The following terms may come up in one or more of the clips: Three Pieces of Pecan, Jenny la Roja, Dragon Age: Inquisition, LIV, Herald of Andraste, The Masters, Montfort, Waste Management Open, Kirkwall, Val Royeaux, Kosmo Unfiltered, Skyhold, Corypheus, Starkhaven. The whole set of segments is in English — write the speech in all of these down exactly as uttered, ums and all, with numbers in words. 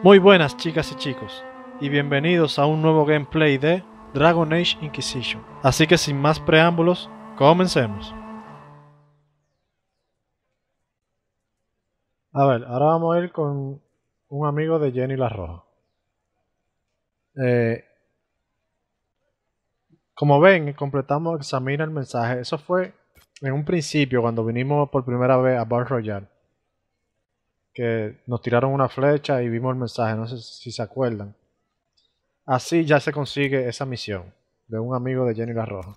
Muy buenas chicas y chicos, y bienvenidos a un nuevo gameplay de Dragon Age Inquisition. Así que sin más preámbulos, comencemos. A ver, ahora vamos a ir con un amigo de Jenny la Roja. Eh, como ven, completamos Examina el mensaje. Eso fue en un principio cuando vinimos por primera vez a Val Royeaux, que nos tiraron una flecha y vimos el mensaje, no sé si se acuerdan. Así ya se consigue esa misión de un amigo de Jenny la Roja.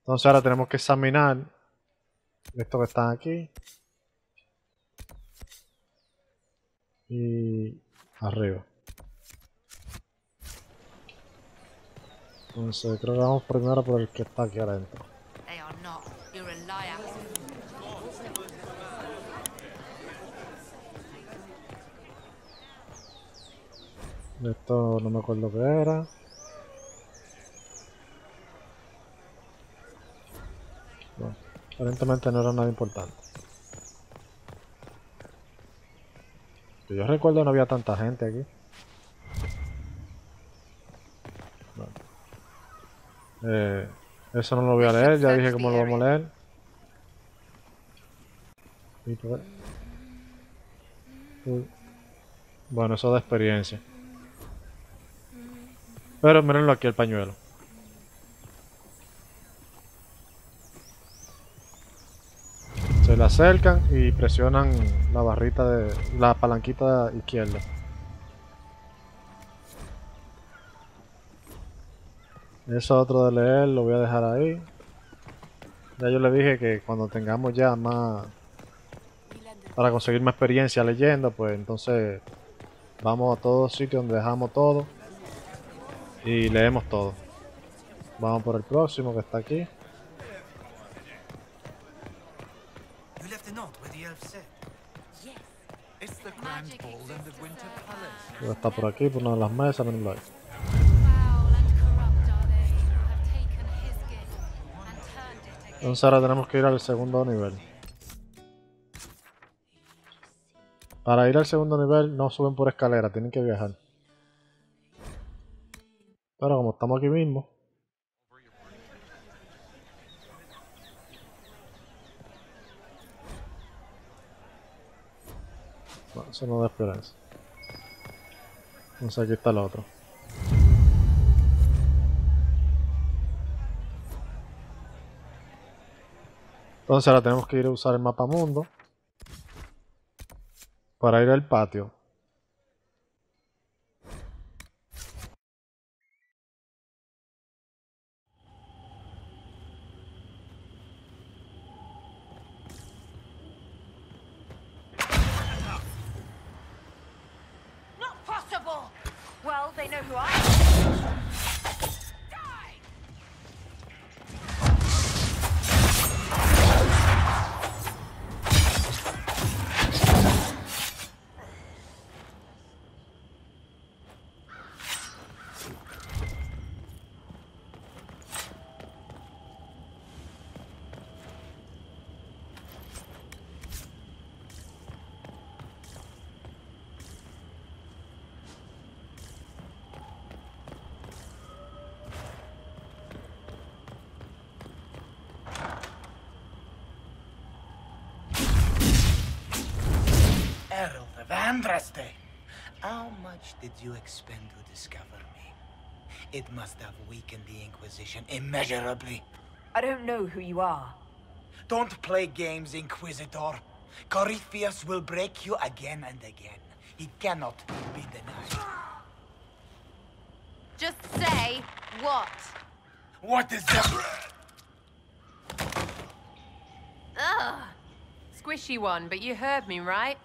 Entonces ahora tenemos que examinar esto que están aquí. Y arriba. Entonces creo que vamos primero por el que está aquí adentro. Esto no me acuerdo qué era. Bueno, aparentemente no era nada importante. Yo recuerdo no había tanta gente aquí. Bueno. Eh, eso no lo voy a leer, ya dije cómo lo vamos a leer. Bueno, eso da experiencia. Pero mírenlo aquí el pañuelo. Se le acercan y presionan la barrita de la palanquita izquierda. Eso otro de leer lo voy a dejar ahí. Ya yo le dije que cuando tengamos ya más para conseguir más experiencia leyendo, pues entonces vamos a todos sitios donde dejamos todo. Y leemos todo. Vamos por el próximo que está aquí. Está por aquí, por una de las mesas, mirenlo ahí. Entonces ahora tenemos que ir al segundo nivel. Para ir al segundo nivel no suben por escalera, tienen que viajar. Pero como estamos aquí mismo, bueno, eso no da esperanza. Entonces aquí está el otro. Entonces ahora tenemos que ir a usar el mapa mundo para ir al patio. Herald of Andraste, how much did you expend to discover me? It must have weakened the Inquisition immeasurably. I don't know who you are. Don't play games, Inquisitor. Corypheus will break you again and again. He cannot be denied. Just say what? What is the... Ugh. Squishy one, but you heard me, right?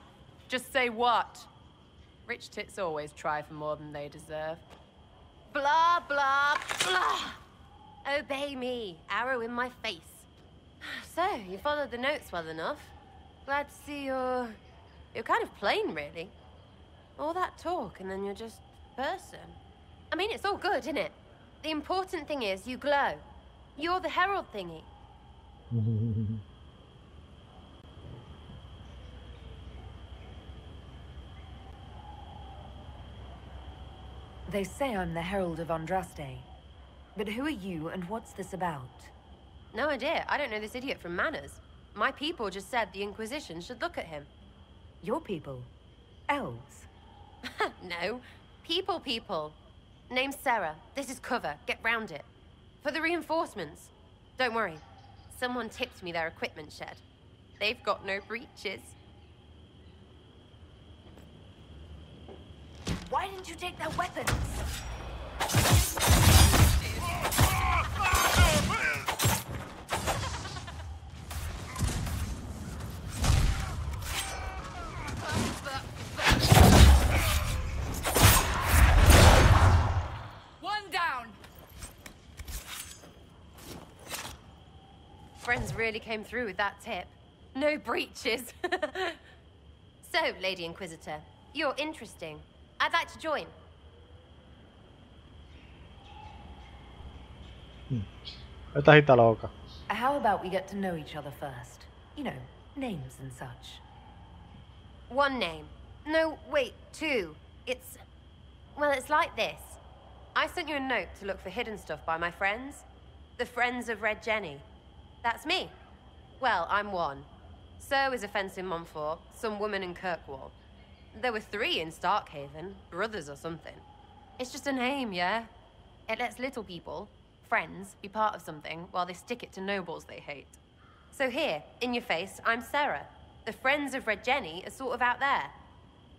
Just say what? Rich tits always try for more than they deserve. Blah, blah, blah! Obey me, arrow in my face. So, you followed the notes well enough. Glad to see you're... you're kind of plain, really. All that talk and then you're just a person. I mean, it's all good, isn't it? The important thing is you glow. You're the herald thingy. They say I'm the Herald of Andraste. But who are you and what's this about? No idea. I don't know this idiot from manners. My people just said the Inquisition should look at him. Your people? Elves? No. People, people. Name's Sarah. This is cover. Get round it. For the reinforcements. Don't worry. Someone tipped me their equipment shed. They've got no breaches. Why didn't you take their weapons? One down. Friends really came through with that tip. No breaches. So, Lady Inquisitor, you're interesting. I'd like to join. Hmm. How about we get to know each other first? You know, names and such. One name. No, wait, two. It's... Well, it's like this. I sent you a note to look for hidden stuff by my friends. The Friends of Red Jenny. That's me. Well, I'm one. So is a fence in Montfort, some woman in Kirkwall. There were three in Starkhaven, brothers or something. It's just a name, yeah? It lets little people, friends, be part of something while they stick it to nobles they hate. So here, in your face, I'm Sarah. The Friends of Red Jenny are sort of out there.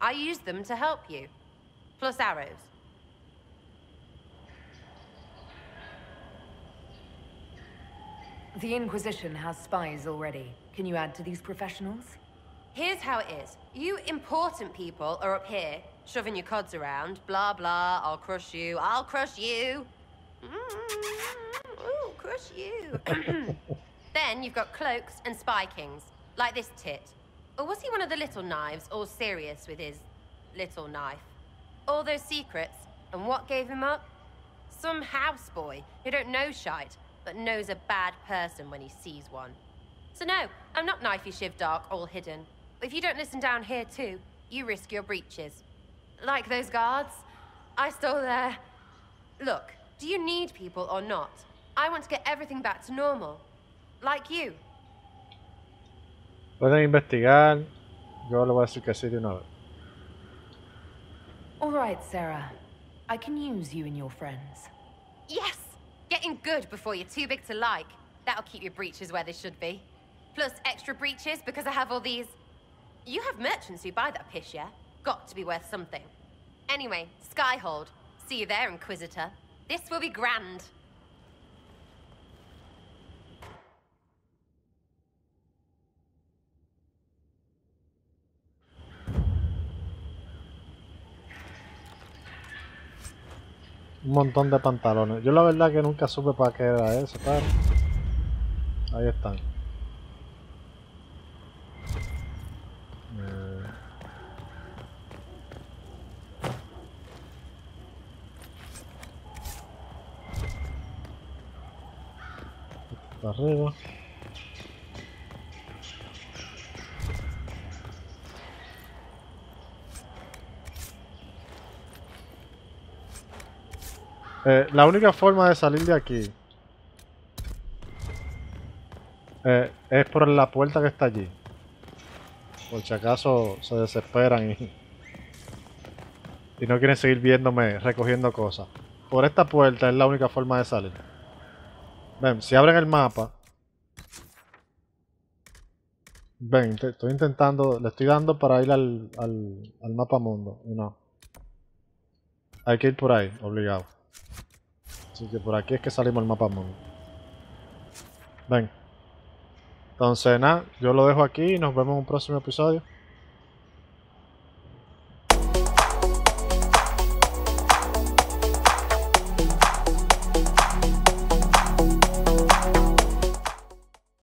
I use them to help you. Plus arrows. The Inquisition has spies already. Can you add to these professionals? Here's how it is. You important people are up here, shoving your cods around, blah blah, I'll crush you, I'll crush you. Mm-hmm. Ooh, crush you. Then you've got cloaks and spy kings, like this tit. Or was he one of the little knives, all serious with his little knife? All those secrets, and what gave him up? Some houseboy who don't know shite, but knows a bad person when he sees one. So no, I'm not knifey shiv dark, all hidden. If you don't listen down here too, you risk your breaches. Like those guards, I stole their... Look, do you need people or not? I want to get everything back to normal. Like you. Voy a investigar. Yo lo voy a decir que sí de una vez. All right, Sarah. I can use you and your friends. Yes! Getting good before you're too big to like. That'll keep your breaches where they should be. Plus extra breaches because I have all these... You have merchants who buy that piss, yeah? Got to be worth something. Anyway, Skyhold. See you there, Inquisitor. This will be grand. Un montón de pantalones. Yo la verdad que nunca supe para qué era eso, claro. Ahí están. Arriba. Eh, la única forma de salir de aquí eh, es por la puerta que está allí, por si acaso se desesperan y, y no quieren seguir viéndome recogiendo cosas. Por esta puerta es la única forma de salir. Ven, si abren el mapa. Ven, te, estoy intentando, le estoy dando para ir al, al, al mapa mundo. Y no. Hay que ir por ahí, obligado. Así que por aquí es que salimos al mapa mundo. Ven. Entonces nada, yo lo dejo aquí y nos vemos en un próximo episodio.